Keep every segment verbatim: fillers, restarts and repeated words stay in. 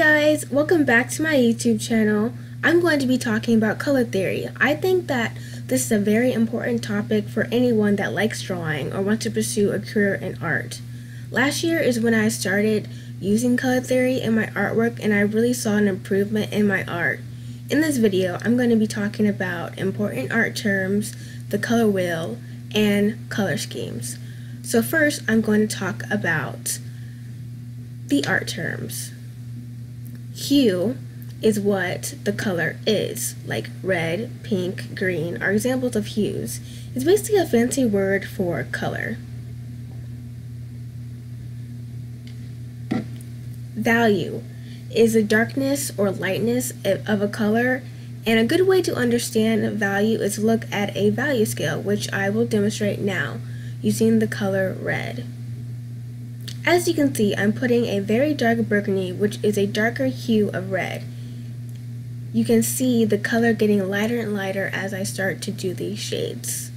guys, welcome back to my YouTube channel. I'm going to be talking about color theory. I think that this is a very important topic for anyone that likes drawing or wants to pursue a career in art. Last year is when I started using color theory in my artwork, and I really saw an improvement in my art. In this video, I'm going to be talking about important art terms, the color wheel, and color schemes. So first, I'm going to talk about the art terms. Hue is what the color is, like red, pink, green are examples of hues. It's basically a fancy word for color. Value is the darkness or lightness of a color, and a good way to understand value is to look at a value scale, which I will demonstrate now using the color red. As you can see, I'm putting a very dark burgundy, which is a darker hue of red. You can see the color getting lighter and lighter as I start to do these shades.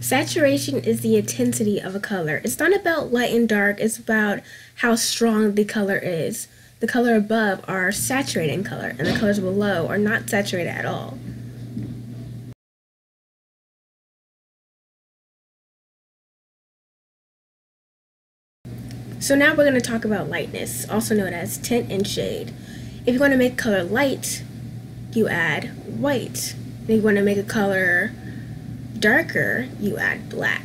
Saturation is the intensity of a color. It's not about light and dark, it's about how strong the color is. The color above are saturated in color, and the colors below are not saturated at all. So now we're going to talk about lightness, also known as tint and shade. If you want to make color light, you add white. If you want to make a color darker, you add black.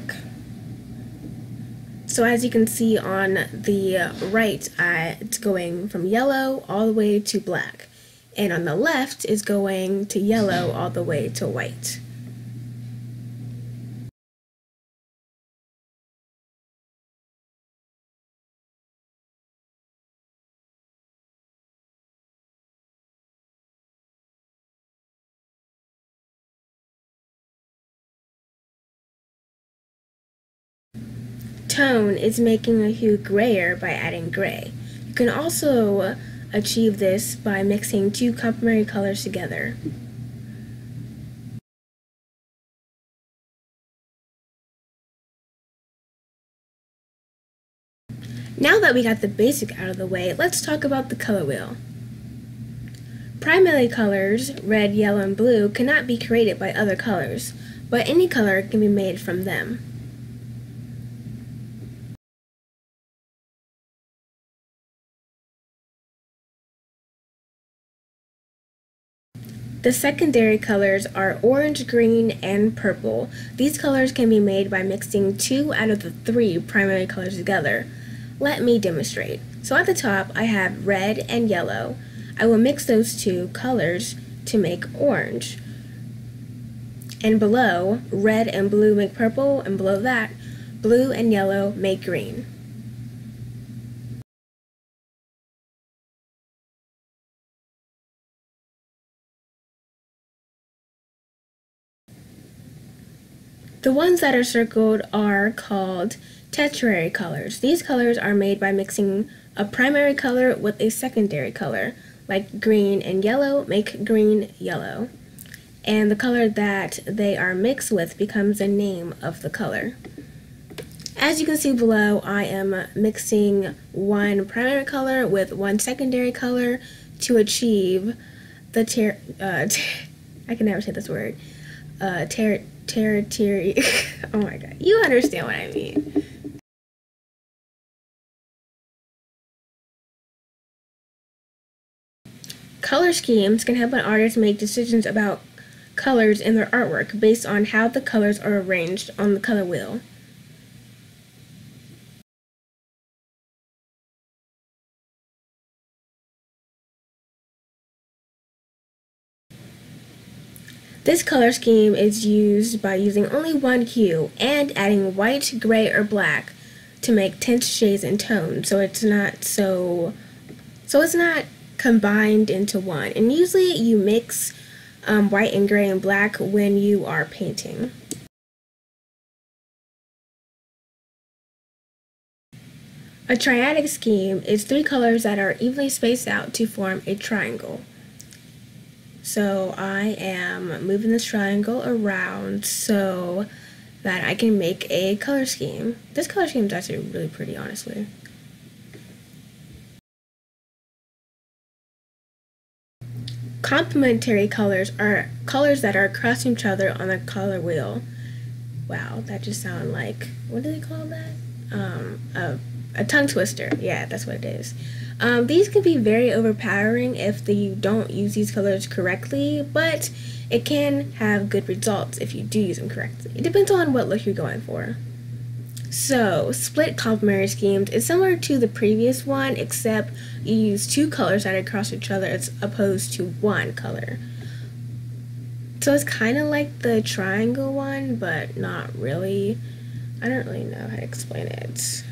So as you can see on the right, I, it's going from yellow all the way to black. And on the left is going to yellow all the way to white. Tone is making a hue grayer by adding gray. You can also achieve this by mixing two complementary colors together. Now that we got the basic out of the way, let's talk about the color wheel. Primary colors, red, yellow, and blue, cannot be created by other colors, but any color can be made from them. The secondary colors are orange, green, and purple. These colors can be made by mixing two out of the three primary colors together. Let me demonstrate. So at the top, I have red and yellow. I will mix those two colors to make orange. And below, red and blue make purple, and below that, blue and yellow make green. The ones that are circled are called tertiary colors. These colors are made by mixing a primary color with a secondary color, like green and yellow make green yellow. And the color that they are mixed with becomes the name of the color. As you can see below, I am mixing one primary color with one secondary color to achieve the ter- uh, ter- I can never say this word, uh, ter- Territory. Oh my god, you understand what I mean. Color schemes can help an artist make decisions about colors in their artwork based on how the colors are arranged on the color wheel. This color scheme is used by using only one hue and adding white, gray, or black to make tints, shades, and tones. So it's not so, so it's not combined into one. And usually you mix um, white and gray and black when you are painting. A triadic scheme is three colors that are evenly spaced out to form a triangle. So I am moving this triangle around so that I can make a color scheme. This color scheme is actually really pretty, honestly. Complementary colors are colors that are across each other on the color wheel. Wow, that just sounds like, what do they call that? Um, a, a tongue twister. Yeah, that's what it is. Um, these can be very overpowering if the, you don't use these colors correctly, but it can have good results if you do use them correctly. It depends on what look you're going for. So, split complementary schemes is similar to the previous one, except you use two colors that are across each other as opposed to one color. So it's kind of like the triangle one, but not really. I don't really know how to explain it.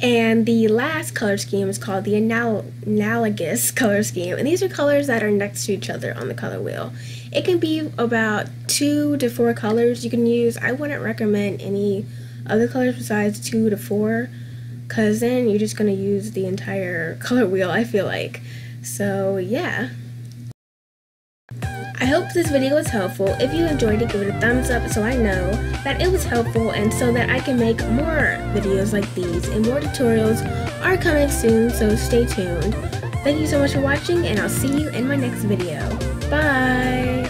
And the last color scheme is called the anal analogous color scheme. And these are colors that are next to each other on the color wheel. It can be about two to four colors you can use. I wouldn't recommend any other colors besides two to four, because then you're just going to use the entire color wheel, I feel like. So, yeah. I hope this video was helpful. If you enjoyed it, give it a thumbs up so I know that it was helpful and so that I can make more videos like these, and more tutorials are coming soon, so stay tuned. Thank you so much for watching, and I'll see you in my next video. Bye!